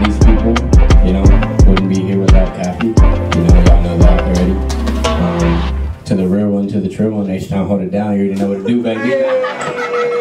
all these people, you know, wouldn't be here without Kathy. You know, y'all know that already. To the real one, to the true one, H-Town, hold it down. You already know what to do, baby.